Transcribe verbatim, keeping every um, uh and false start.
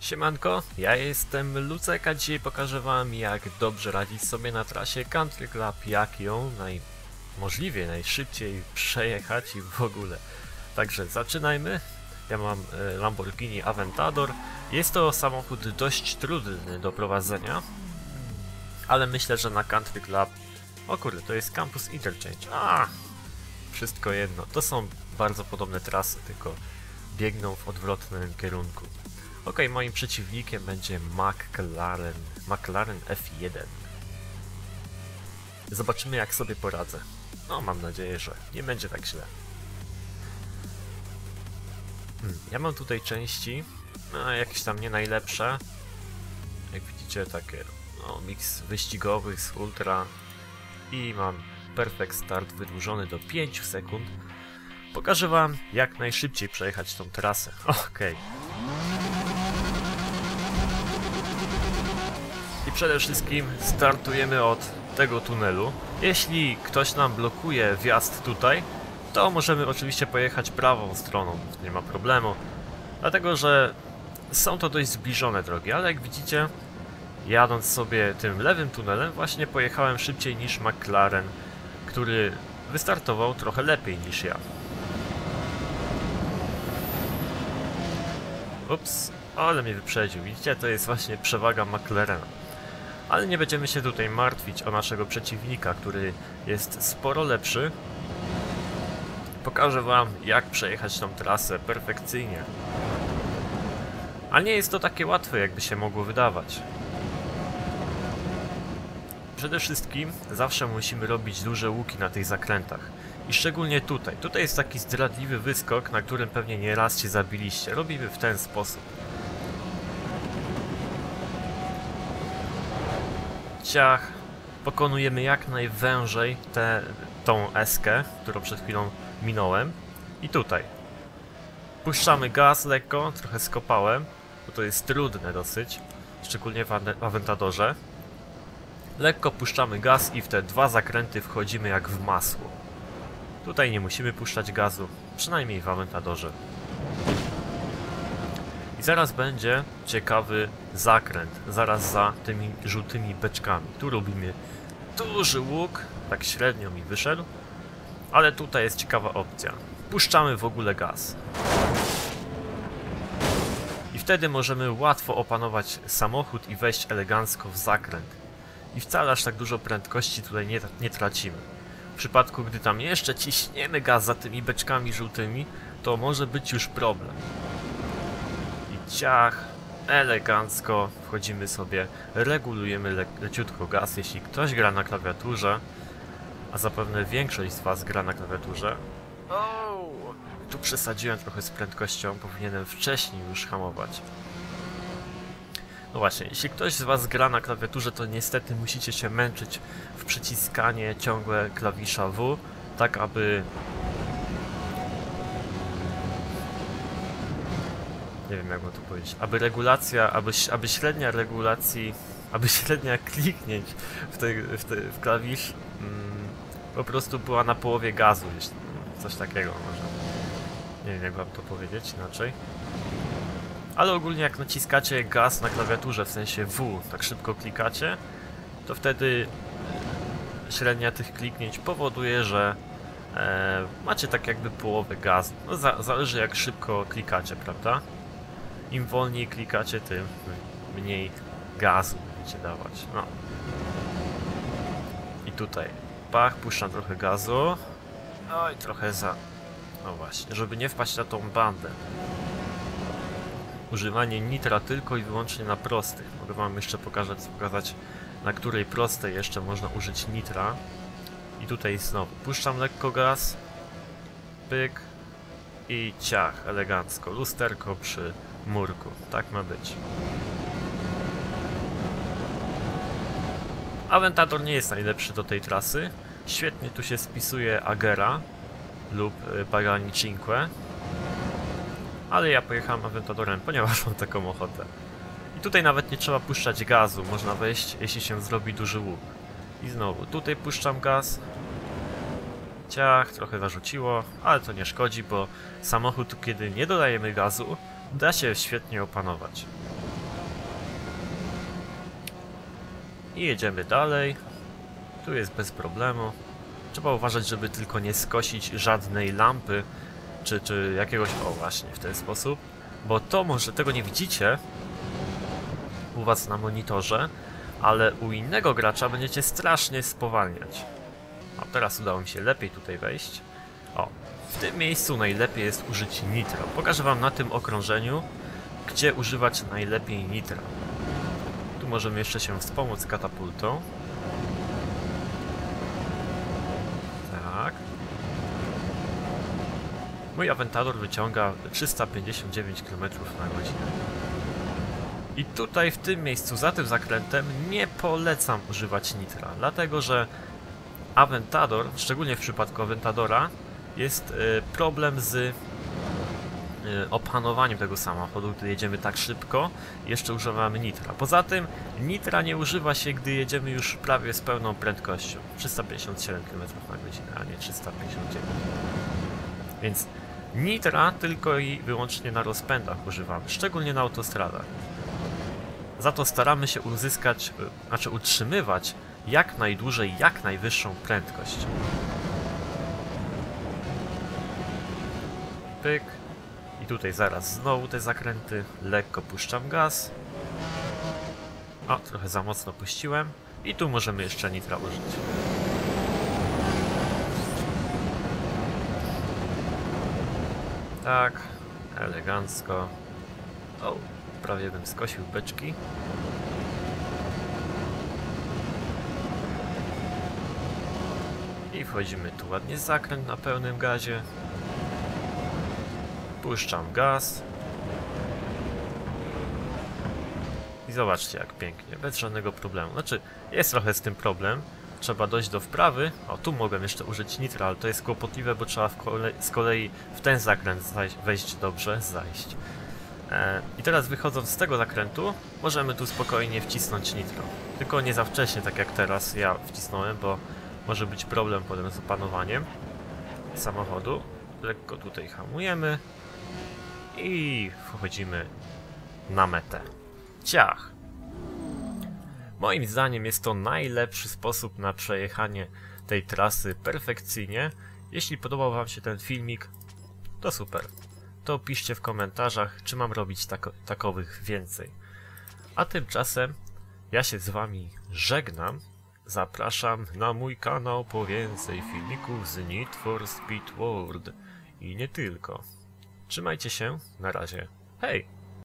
Siemanko, ja jestem Lucek, a dzisiaj pokażę wam, jak dobrze radzić sobie na trasie Country Club, jak ją naj... możliwie najszybciej przejechać i w ogóle. Także zaczynajmy. Ja mam Lamborghini Aventador. Jest to samochód dość trudny do prowadzenia, ale myślę, że na Country Club... O kurde, to jest Campus Interchange. A, wszystko jedno. To są bardzo podobne trasy, tylko biegną w odwrotnym kierunku. Ok, moim przeciwnikiem będzie McLaren, McLaren F jeden. Zobaczymy, jak sobie poradzę. No, mam nadzieję, że nie będzie tak źle. Hmm, ja mam tutaj części, no, jakieś tam nie najlepsze. Jak widzicie, takie no, miks wyścigowych z ultra. I mam perfect start wydłużony do pięć sekund. Pokażę wam, jak najszybciej przejechać tą trasę. Okej. I przede wszystkim startujemy od tego tunelu. Jeśli ktoś nam blokuje wjazd tutaj, to możemy oczywiście pojechać prawą stroną, nie ma problemu. Dlatego, że są to dość zbliżone drogi, ale jak widzicie, jadąc sobie tym lewym tunelem, właśnie pojechałem szybciej niż McLaren, który wystartował trochę lepiej niż ja. Ups, ale mnie wyprzedził. Widzicie, to jest właśnie przewaga McLarena. Ale nie będziemy się tutaj martwić o naszego przeciwnika, który jest sporo lepszy. Pokażę wam, jak przejechać tą trasę perfekcyjnie. A nie jest to takie łatwe, jakby się mogło wydawać. Przede wszystkim zawsze musimy robić duże łuki na tych zakrętach. I szczególnie tutaj. Tutaj jest taki zdradliwy wyskok, na którym pewnie nieraz się zabiliście. Robimy w ten sposób. Ciach. Pokonujemy jak najwężej tę tą eskę, którą przed chwilą minąłem. I tutaj. Puszczamy gaz lekko, trochę skopałem, bo to jest trudne dosyć. Szczególnie w Aventadorze. Lekko puszczamy gaz i w te dwa zakręty wchodzimy jak w masło. Tutaj nie musimy puszczać gazu, przynajmniej w Aventadorze. I zaraz będzie ciekawy zakręt, zaraz za tymi żółtymi beczkami. Tu robimy duży łuk, tak średnio mi wyszedł, ale tutaj jest ciekawa opcja. Puszczamy w ogóle gaz. I wtedy możemy łatwo opanować samochód i wejść elegancko w zakręt. I wcale aż tak dużo prędkości tutaj nie, nie tracimy. W przypadku, gdy tam jeszcze ciśniemy gaz za tymi beczkami żółtymi, to może być już problem. I ciach, elegancko wchodzimy sobie, regulujemy le leciutko gaz. Jeśli ktoś gra na klawiaturze, a zapewne większość z was gra na klawiaturze... O, tu przesadziłem trochę z prędkością, powinienem wcześniej już hamować. No właśnie, jeśli ktoś z was gra na klawiaturze, to niestety musicie się męczyć w przyciskanie ciągłe klawisza W, tak aby... Nie wiem, jak mam to powiedzieć. Aby regulacja, aby, aby średnia regulacji, aby średnia kliknięć w, te, w, te, w klawisz mm, po prostu była na połowie gazu, jeśli, coś takiego może. Nie wiem, jak wam to powiedzieć inaczej. Ale ogólnie jak naciskacie gaz na klawiaturze, w sensie W, tak szybko klikacie, to wtedy średnia tych kliknięć powoduje, że e, macie tak jakby połowę gazu. No, za, zależy jak szybko klikacie, prawda? Im wolniej klikacie, tym mniej gazu będziecie dawać. No. I tutaj, pach, puszczam trochę gazu. Oj, trochę za... No właśnie, żeby nie wpaść na tą bandę. Używanie nitra tylko i wyłącznie na prostych. Mogę wam jeszcze pokazać, pokazać, na której prostej jeszcze można użyć nitra. I tutaj znowu puszczam lekko gaz, pyk i ciach, elegancko, lusterko przy murku, tak ma być. Aventador nie jest najlepszy do tej trasy, świetnie tu się spisuje Agera lub Pagani Cinque. Ale ja pojechałem Aventadorem, ponieważ mam taką ochotę. I tutaj nawet nie trzeba puszczać gazu, można wejść, jeśli się zrobi duży łuk. I znowu, tutaj puszczam gaz. Ciach, trochę zarzuciło, ale to nie szkodzi, bo samochód, kiedy nie dodajemy gazu, da się świetnie opanować. I jedziemy dalej. Tu jest bez problemu. Trzeba uważać, żeby tylko nie skosić żadnej lampy, czy, czy jakiegoś... O, właśnie, w ten sposób. Bo to może tego nie widzicie u was na monitorze, ale u innego gracza będziecie strasznie spowalniać. A teraz udało mi się lepiej tutaj wejść. O, w tym miejscu najlepiej jest użyć nitra. Pokażę wam na tym okrążeniu, gdzie używać najlepiej nitra. Tu możemy jeszcze się wspomóc katapultą. Tak. Mój Aventador wyciąga trzysta pięćdziesiąt dziewięć kilometrów na godzinę. I tutaj w tym miejscu, za tym zakrętem, nie polecam używać nitra, dlatego że Aventador, szczególnie w przypadku Aventadora, jest problem z opanowaniem tego samochodu, gdy jedziemy tak szybko. Jeszcze używamy nitra. Poza tym nitra nie używa się, gdy jedziemy już prawie z pełną prędkością, trzysta pięćdziesiąt siedem kilometrów na godzinę, a nie trzysta pięćdziesiąt dziewięć. Więc nitra tylko i wyłącznie na rozpędach używamy, szczególnie na autostradach. Za to staramy się uzyskać, znaczy utrzymywać jak najdłużej, jak najwyższą prędkość. Pyk. I tutaj zaraz znowu te zakręty. Lekko puszczam gaz. O, trochę za mocno puściłem. I tu możemy jeszcze nitra użyć. Tak, elegancko. O, prawie bym skosił beczki. I wchodzimy tu ładnie w zakręt na pełnym gazie. Puszczam gaz. I zobaczcie, jak pięknie, bez żadnego problemu. Znaczy, jest trochę z tym problem. Trzeba dojść do wprawy. O, tu mogłem jeszcze użyć nitra, ale to jest kłopotliwe, bo trzeba w kolei, z kolei w ten zakręt zajść, wejść dobrze, zajść. E, I teraz wychodząc z tego zakrętu, możemy tu spokojnie wcisnąć nitro. Tylko nie za wcześnie, tak jak teraz ja wcisnąłem, bo może być problem potem z opanowaniem samochodu. Lekko tutaj hamujemy. I wchodzimy na metę. Ciach! Moim zdaniem jest to najlepszy sposób na przejechanie tej trasy perfekcyjnie. Jeśli podobał wam się ten filmik, to super. To piszcie w komentarzach, czy mam robić tako- takowych więcej. A tymczasem ja się z wami żegnam. Zapraszam na mój kanał po więcej filmików z Need for Speed World. I nie tylko. Trzymajcie się, na razie. Hej!